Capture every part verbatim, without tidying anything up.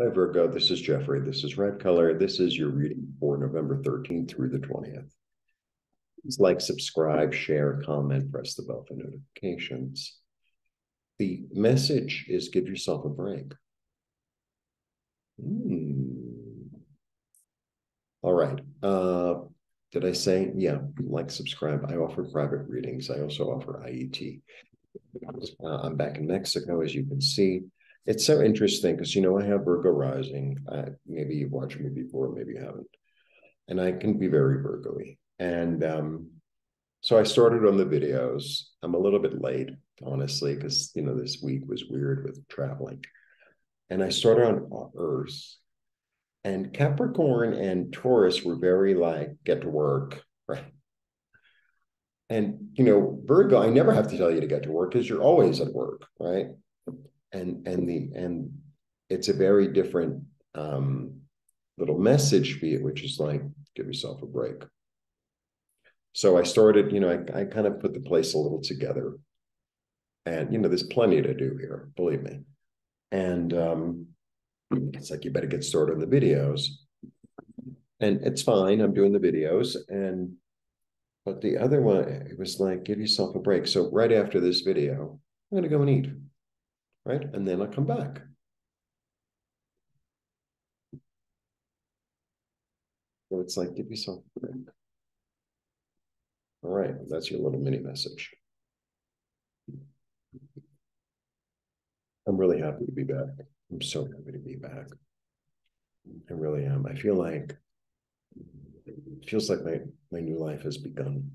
Hi Virgo, this is Jeffrey. This is Red Color. This is your reading for November thirteenth through the twentieth. Please like, subscribe, share, comment, press the bell for notifications. The message is give yourself a break. Hmm. All right. Uh, did I say, yeah, like, subscribe. I offer private readings. I also offer I E T. Uh, I'm back in Mexico, as you can see. It's so interesting because, you know, I have Virgo rising. Uh, maybe you've watched me before, maybe you haven't. And I can be very Virgo-y. And um, so I started on the videos. I'm a little bit late, honestly, because, you know, this week was weird with traveling. And I started on Earth. And Capricorn and Taurus were very like, get to work, right? And, you know, Virgo, I never have to tell you to get to work because you're always at work, right? And and the and it's a very different um, little message for you, which is like, give yourself a break. So I started, you know, I, I kind of put the place a little together. And, you know, there's plenty to do here, believe me. And um, it's like, you better get started on the videos. And it's fine, I'm doing the videos. And, but the other one, it was like, give yourself a break. So right after this video, I'm gonna go and eat. Right? And then I'll come back. So it's like, give yourself a break. All right, well, that's your little mini message. I'm really happy to be back. I'm so happy to be back. I really am. I feel like, it feels like my, my new life has begun.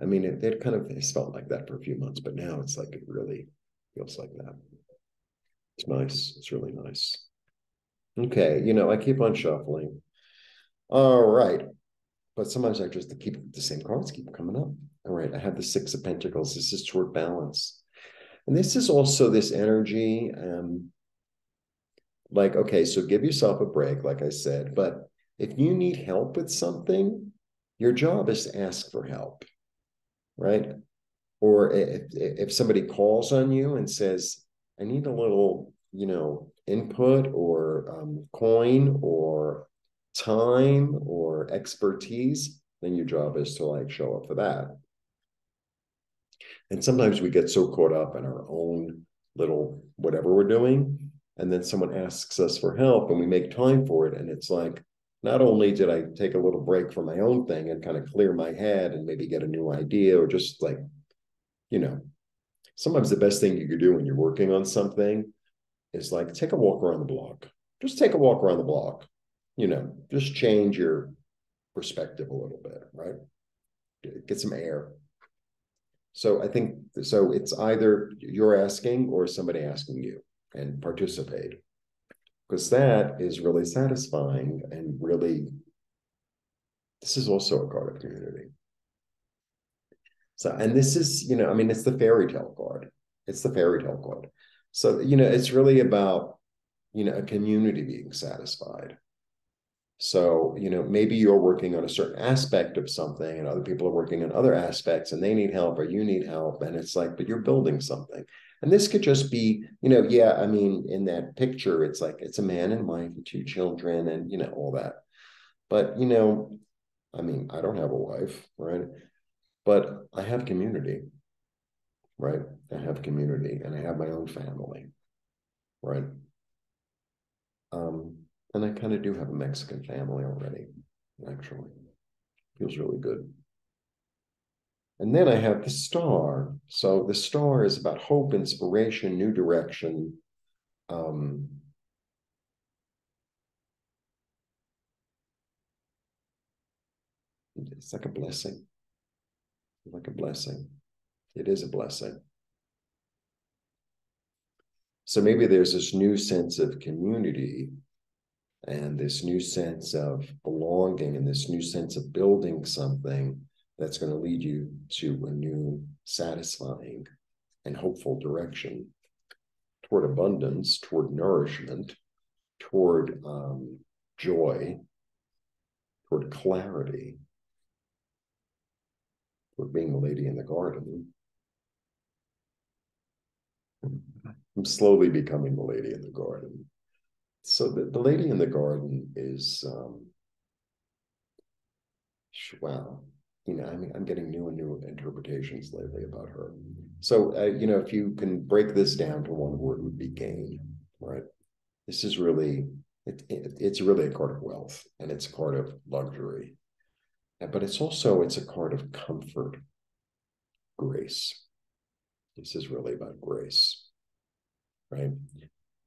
I mean, it, it kind of it's felt like that for a few months, but now it's like it really feels like that. It's nice. It's really nice. Okay. You know, I keep on shuffling. All right. But sometimes I just keep the same cards keep coming up. All right. I have the Six of Pentacles. This is toward balance. And this is also this energy. Um, like, okay, so give yourself a break, like I said. But if you need help with something, your job is to ask for help. Right? Or if, if somebody calls on you and says, I need a little, you know, input or um, coin or time or expertise, then your job is to like show up for that. And sometimes we get so caught up in our own little whatever we're doing. And then someone asks us for help and we make time for it. And it's like, not only did I take a little break from my own thing and kind of clear my head and maybe get a new idea or just like, you know, sometimes the best thing you could do when you're working on something is like take a walk around the block. Just take a walk around the block. You know, just change your perspective a little bit, right? Get some air. So I think, so it's either you're asking or somebody asking you and participate. Because that is really satisfying and really, this is also a card of community. So, and this is, you know, I mean, it's the fairy tale card. It's the fairy tale card. So, you know, it's really about, you know, a community being satisfied. So, you know, maybe you're working on a certain aspect of something and other people are working on other aspects and they need help or you need help. And it's like, but you're building something. And this could just be, you know, yeah, I mean, in that picture, it's like, it's a man and wife and two children and, you know, all that. But, you know, I mean, I don't have a wife, right? But I have community, right? I have community and I have my own family, right? Um, and I kind of do have a Mexican family already, actually. Feels really good. And then I have the star. So the star is about hope, inspiration, new direction. Um, it's like a blessing. Like a blessing. It is a blessing. So maybe there's this new sense of community and this new sense of belonging and this new sense of building something that's going to lead you to a new satisfying and hopeful direction toward abundance, toward nourishment, toward um, joy, toward clarity. Or being a lady in the garden. I'm slowly becoming the lady in the garden. So the, the lady in the garden is, um, wow, you know, I mean, I'm getting new and new interpretations lately about her. So, uh, you know, if you can break this down to one word, it would be gain, right? This is really, it, it, it's really a card of wealth, and it's a card of luxury. But it's also, it's a card of comfort, grace. This is really about grace, right?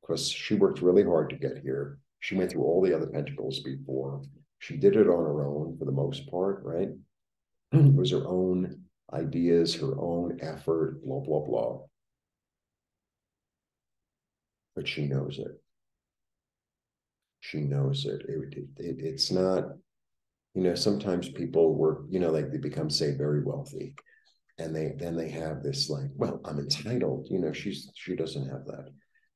Because she worked really hard to get here. She went through all the other pentacles before. She did it on her own for the most part, right? It was her own ideas, her own effort, blah, blah, blah. But she knows it. She knows it. It, it, it it's not, you know, sometimes people work, you know, like they become, say, very wealthy. And they then they have this like, well, I'm entitled. You know, she's she doesn't have that.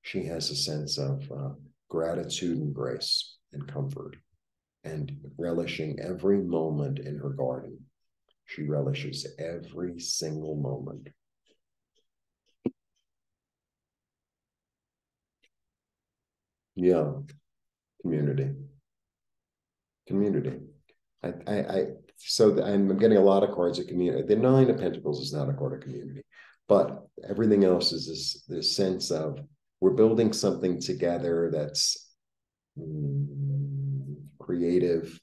She has a sense of uh, gratitude and grace and comfort, and relishing every moment in her garden. She relishes every single moment. Yeah, community, community. I, I, I so I'm getting a lot of cards of community. The Nine of Pentacles is not a card of community, but everything else is this this sense of we're building something together that's mm, creative.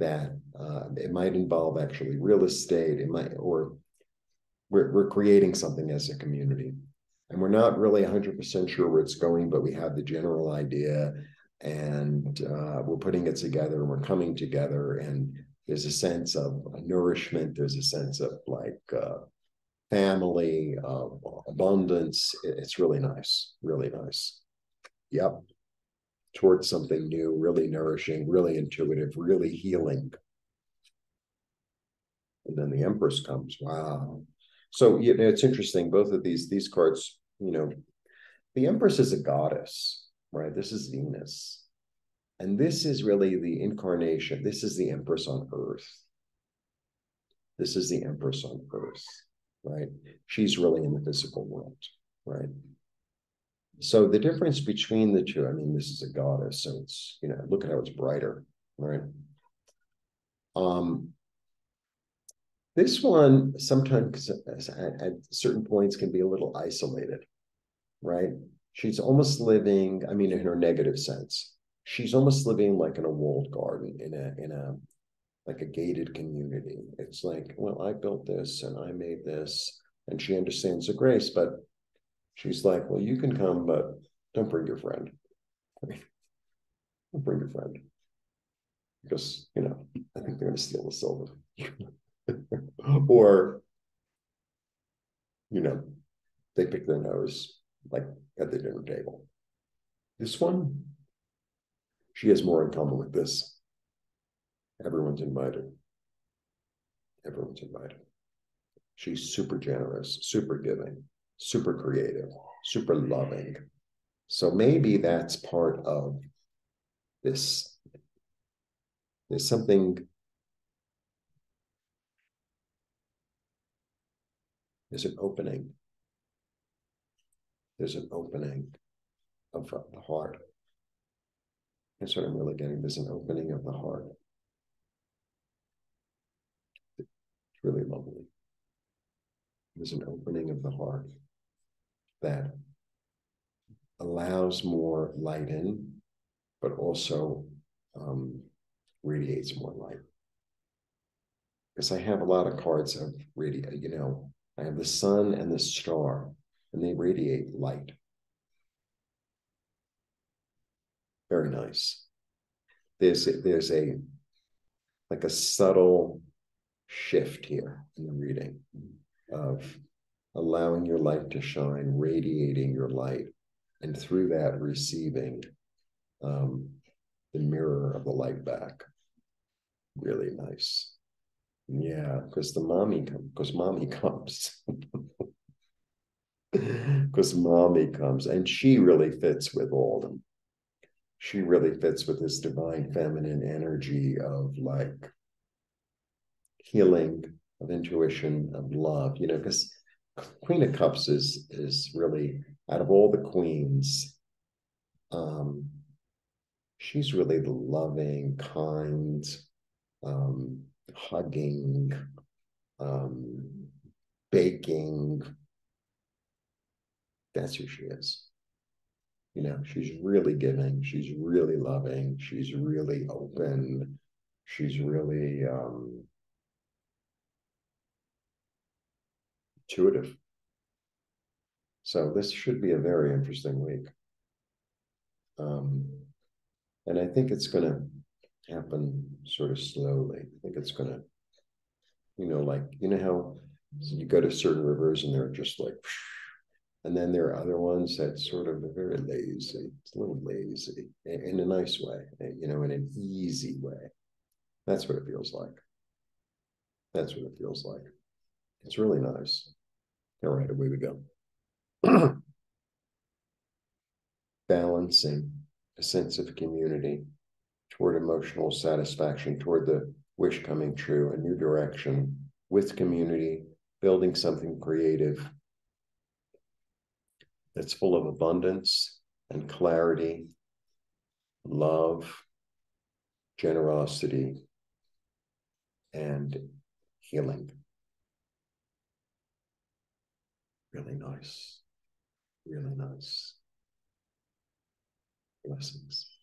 That uh, it might involve actually real estate. It might, or we're we're creating something as a community, and we're not really one hundred percent sure where it's going, but we have the general idea, and uh, we're putting it together, and we're coming together, and there's a sense of nourishment. There's a sense of like uh, family, uh, abundance. It's really nice, really nice. Yep. Towards something new, really nourishing, really intuitive, really healing. And then the Empress comes. Wow. So, you know, it's interesting. Both of these, these cards, you know, the Empress is a goddess, right? This is Venus. And this is really the incarnation. This is the Empress on Earth. This is the Empress on Earth, right? She's really in the physical world, right? So the difference between the two, I mean, this is a goddess, so it's, you know, look at how it's brighter, right? Um, this one sometimes at, at certain points can be a little isolated, right? She's almost living, I mean, in her negative sense, she's almost living like in a walled garden, in a, in a, like a gated community. It's like, well, I built this and I made this, and she understands the grace, but she's like, well, you can come, but don't bring your friend. Don't bring your friend. Because, you know, I think they're going to steal the silver. Or, you know, they pick their nose, like at the dinner table. This one, she has more in common with this. Everyone's invited. Everyone's invited. She's super generous, super giving. Super creative, super loving. So maybe that's part of this. There's something, there's an opening. There's an opening of the heart. That's what I'm really getting. There's an opening of the heart. It's really lovely. There's an opening of the heart that allows more light in, but also um, radiates more light. Because I have a lot of cards of radiate, you know, I have the sun and the star, and they radiate light. Very nice. There's a, there's a like a subtle shift here in the reading of allowing your light to shine, radiating your light, and through that receiving um, the mirror of the light back. Really nice. Yeah, because the mommy comes, because mommy comes. Because mommy comes, and she really fits with all of them. She really fits with this divine feminine energy of like healing, of intuition, of love, you know, because Queen of Cups is is really, out of all the queens, um, she's really loving, kind, um, hugging, um, baking. That's who she is. You know, she's really giving, she's really loving, she's really open, she's really um, intuitive. So this should be a very interesting week. Um, and I think it's going to happen sort of slowly. I think it's going to, you know, like, you know how you go to certain rivers and they're just like, and then there are other ones that sort of are very lazy. It's a little lazy in a nice way, you know, in an easy way. That's what it feels like. That's what it feels like. It's really nice. All right, away we go. Balancing a sense of community toward emotional satisfaction, toward the wish coming true, a new direction with community, building something creative. It's full of abundance and clarity, love, generosity, and healing. Really nice. Really nice. Blessings.